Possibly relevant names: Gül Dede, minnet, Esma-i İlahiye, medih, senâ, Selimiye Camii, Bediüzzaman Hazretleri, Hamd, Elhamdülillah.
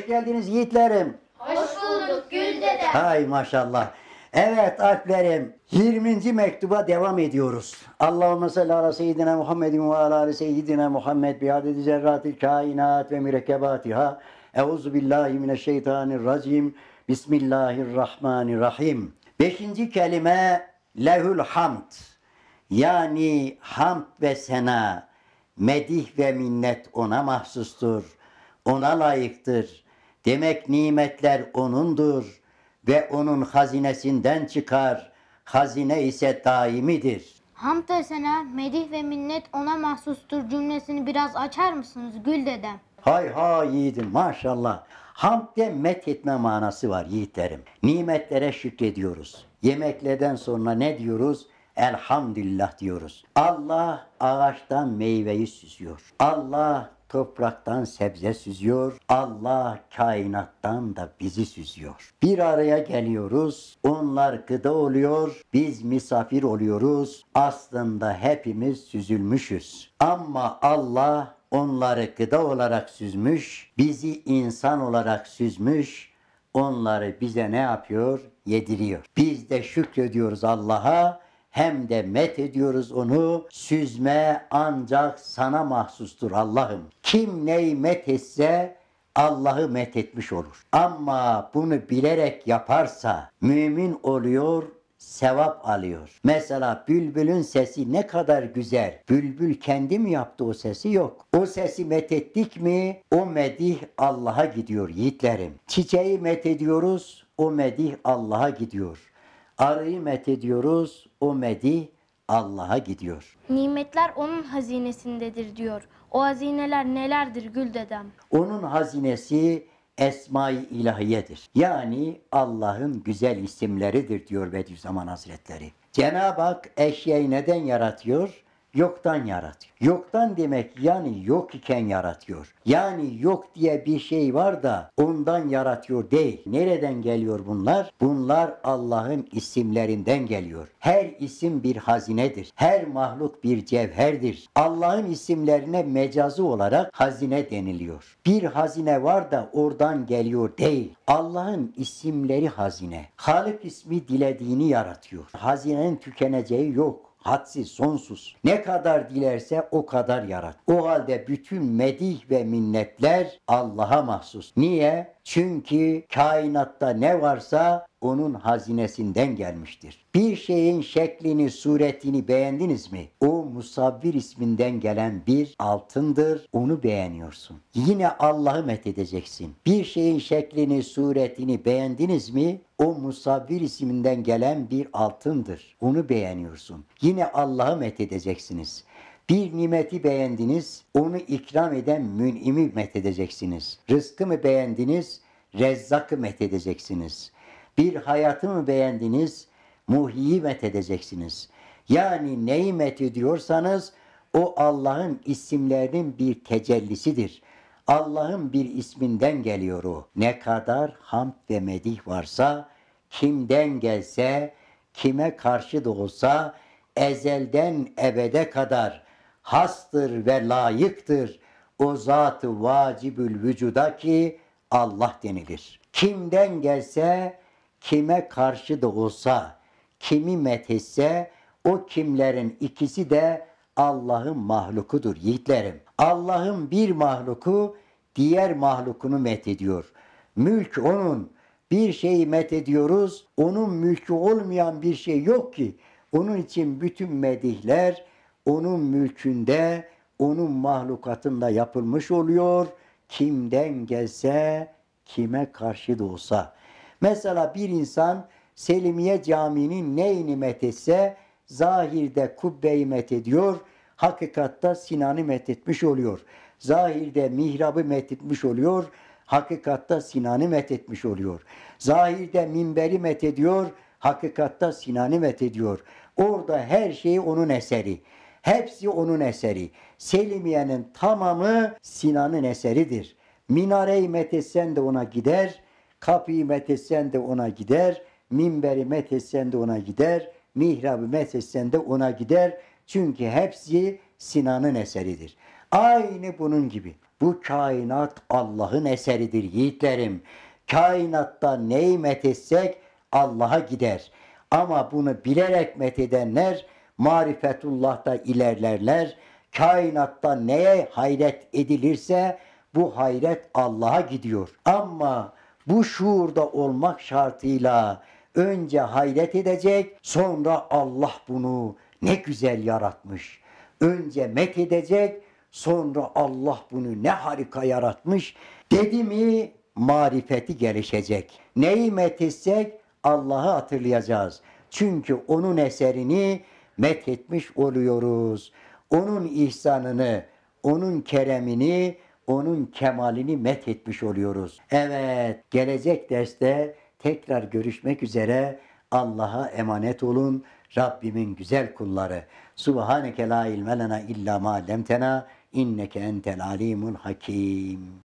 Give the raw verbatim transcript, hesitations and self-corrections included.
Hoş geldiniz yiğitlerim. Hoş bulduk Gül Dede. Hay maşallah. Evet alplerim, yirminci mektuba devam ediyoruz. Allahümme salli ala seyyidina Muhammedin ve ala ala seyyidina Muhammed biadedi zerratil kainat ve mürekkebatiha. Euzubillahimineşşeytanirracim. Bismillahirrahmanirrahim. Beşinci kelime lehül hamd. Yani hamd ve senâ, medih ve minnet ona mahsustur, ona layıktır. Demek nimetler O'nundur ve O'nun hazinesinden çıkar, hazine ise daimidir. Hamd ve senâ, medih ve minnet ona mahsustur cümlesini biraz açar mısınız Gül Dedem? Hay hay yiğidim maşallah. Hamd'de met etme manası var yiğitlerim. Nimetlere şükrediyoruz. Yemeklerden sonra ne diyoruz? Elhamdülillah diyoruz. Allah ağaçtan meyveyi süzüyor. Allah topraktan sebze süzüyor. Allah kainattan da bizi süzüyor. Bir araya geliyoruz. Onlar gıda oluyor. Biz misafir oluyoruz. Aslında hepimiz süzülmüşüz. Ama Allah onları gıda olarak süzmüş. Bizi insan olarak süzmüş. Onları bize ne yapıyor? Yediriyor. Biz de şükrediyoruz Allah'a. Hem de met ediyoruz onu. Süzme ancak sana mahsustur Allah'ım. Kim neyi met etse Allah'ı met etmiş olur. Ama bunu bilerek yaparsa mümin oluyor, sevap alıyor. Mesela bülbülün sesi ne kadar güzel. Bülbül kendi mi yaptı o sesi? Yok. O sesi met ettik mi o medih Allah'a gidiyor yiğitlerim. Çiçeği met ediyoruz, o medih Allah'a gidiyor. Arıyı met ediyoruz, o medih Allah'a gidiyor. Nimetler O'nun hazinesindedir diyor. O hazineler nelerdir Gül Dedem? O'nun hazinesi Esma-i İlahiyedir. Yani Allah'ın güzel isimleridir diyor Bediüzzaman Hazretleri. Cenab-ı Hak eşyayı neden yaratıyor? Yoktan yaratıyor. Yoktan demek yani yok iken yaratıyor. Yani yok diye bir şey var da ondan yaratıyor değil. Nereden geliyor bunlar? Bunlar Allah'ın isimlerinden geliyor. Her isim bir hazinedir. Her mahluk bir cevherdir. Allah'ın isimlerine mecazi olarak hazine deniliyor. Bir hazine var da oradan geliyor değil. Allah'ın isimleri hazine. Halik ismi dilediğini yaratıyor. Hazinenin tükeneceği yok. Hadsiz, sonsuz. Ne kadar dilerse o kadar yarat. O halde bütün medih ve minnetler Allah'a mahsus. Niye? Çünkü kainatta ne varsa onun hazinesinden gelmiştir. Bir şeyin şeklini, suretini beğendiniz mi? O musavvir isminden gelen bir altındır. Onu beğeniyorsun. Yine Allah'ı methedeceksin. Bir şeyin şeklini, suretini beğendiniz mi? O musavvir isminden gelen bir altındır. Onu beğeniyorsun. Yine Allah'ı methedeceksiniz. Bir nimeti beğendiniz, onu ikram eden mün'imi methedeceksiniz. Rızkı mı beğendiniz, Rezzak'ı methedeceksiniz. Bir hayatı mı beğendiniz, Muhi'yi methedeceksiniz. Yani neyi methediyorsanız, o Allah'ın isimlerinin bir tecellisidir. Allah'ın bir isminden geliyor o. Ne kadar hamd ve medih varsa, kimden gelse, kime karşı da olsa, ezelden ebede kadar hastır ve layıktır o zat-ı vacibül vücuda ki Allah denilir. Kimden gelse, kime karşı da olsa, kimi methetse, o kimlerin ikisi de Allah'ın mahlukudur yiğitlerim. Allah'ın bir mahluku diğer mahlukunu methediyor. Mülk O'nun. Bir şeyi methediyoruz, O'nun mülkü olmayan bir şey yok ki. Onun için bütün medihler O'nun mülkünde, O'nun mahlukatında yapılmış oluyor. Kimden gelse, kime karşı da olsa. Mesela bir insan Selimiye Camii'nin neyini methetse, zahirde kubbeyi methediyor, hakikatta Sinan'ı methetmiş oluyor. Zahirde mihrabı methetmiş oluyor, hakikatta Sinan'ı methetmiş oluyor. Zahirde minberi methediyor, hakikatta Sinan'ı methediyor. Orada her şey onun eseri. Hepsi onun eseri. Selimiye'nin tamamı Sinan'ın eseridir. Minareyi methetsen de ona gider, kapıyı methetsen de ona gider, minberi methetsen de ona gider, mihrabı methetsen de ona gider. Çünkü hepsi Sinan'ın eseridir. Aynı bunun gibi. Bu kainat Allah'ın eseridir yiğitlerim. Kainatta neyi methetsek Allah'a gider. Ama bunu bilerek methedenler marifetullah'ta ilerlerler. Kainatta neye hayret edilirse bu hayret Allah'a gidiyor. Ama bu şuurda olmak şartıyla önce hayret edecek, sonra Allah bunu ne güzel yaratmış. Önce methedecek, sonra Allah bunu ne harika yaratmış dedi mi marifeti gelişecek. Neyi methetsek Allah'ı hatırlayacağız. Çünkü onun eserini methetmiş oluyoruz. Onun ihsanını, onun keremini, onun kemalini methetmiş oluyoruz. Evet, gelecek derste tekrar görüşmek üzere. Allah'a emanet olun Rabbimin güzel kulları. Subhaneke la ilme lena illa ma allemtena inneke entel alimul hakim.